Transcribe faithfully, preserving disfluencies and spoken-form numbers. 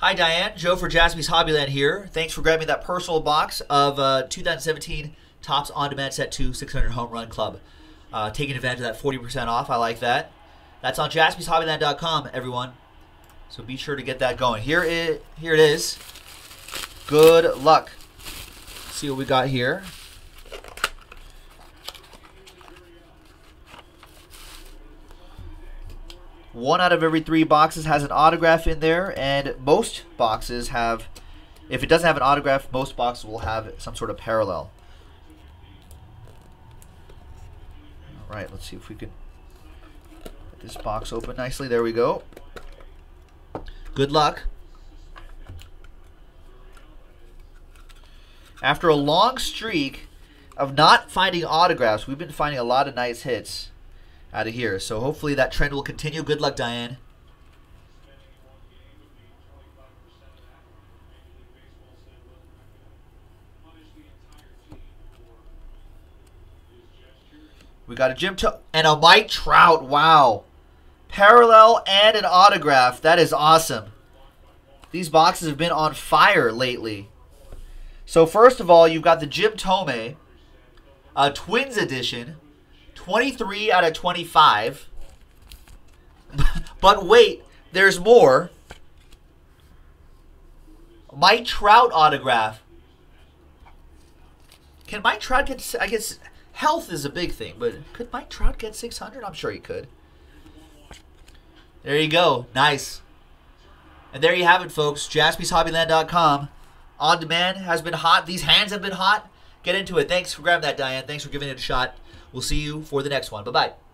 Hi Diane, Joe for Jaspy's Hobbyland here. Thanks for grabbing that personal box of uh, two thousand seventeen Topps On Demand Set two six hundred Home Run Club. Uh, taking advantage of that forty percent off, I like that. That's on Jaspys Hobbyland dot com, everyone. So be sure to get that going. Here it, here it is. Good luck. Let's see what we got here. One out of every three boxes has an autograph in there, and most boxes have, if it doesn't have an autograph, most boxes will have some sort of parallel. All right, let's see if we can get this box open nicely. There we go. Good luck. After a long streak of not finding autographs, we've been finding a lot of nice hits out of here. So hopefully that trend will continue. Good luck, Diane. We got a Jim Thome and a Mike Trout. Wow. Parallel and an autograph. That is awesome. These boxes have been on fire lately. So first of all, you've got the Jim Thome, a Twins edition. twenty-three out of twenty-five. But wait, there's more. Mike Trout autograph. Can Mike Trout get, I guess, health is a big thing, but could Mike Trout get six hundred? I'm sure he could. There you go. Nice. And there you have it, folks. Jaspys Hobbyland dot com. On Demand has been hot. These hands have been hot. Get into it. Thanks for grabbing that, Diane. Thanks for giving it a shot. We'll see you for the next one. Bye-bye.